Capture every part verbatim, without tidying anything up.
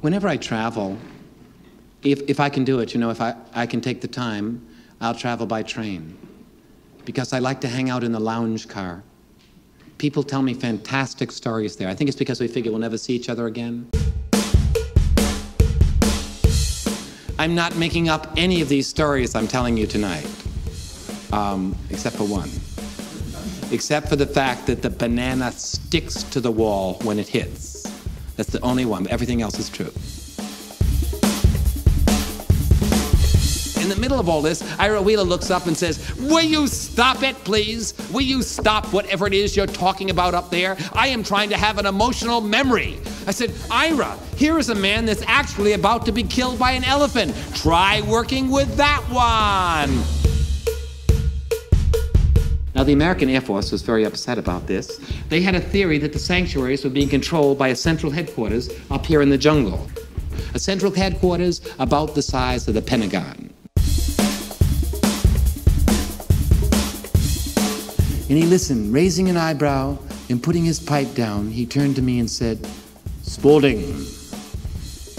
Whenever I travel, if, if I can do it, you know, if I, I can take the time, I'll travel by train because I like to hang out in the lounge car. People tell me fantastic stories there. I think it's because we figure we'll never see each other again. I'm not making up any of these stories I'm telling you tonight, um, except for one. Except for the fact that the banana sticks to the wall when it hits. That's the only one. Everything else is true. In the middle of all this, Ira Wheeler looks up and says, "Will you stop it, please? Will you stop whatever it is you're talking about up there? I am trying to have an emotional memory." I said, "Ira, here is a man that's actually about to be killed by an elephant. Try working with that one." Now, the American Air Force was very upset about this. They had a theory that the sanctuaries were being controlled by a central headquarters up here in the jungle. A central headquarters about the size of the Pentagon. And he listened, raising an eyebrow and putting his pipe down. He turned to me and said, "Spalding,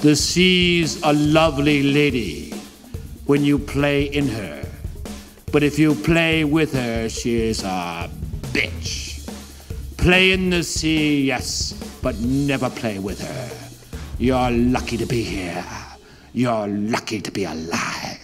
the sea's a lovely lady when you play in her. But if you play with her, she is a bitch. Play in the sea, yes, but never play with her. You're lucky to be here. You're lucky to be alive."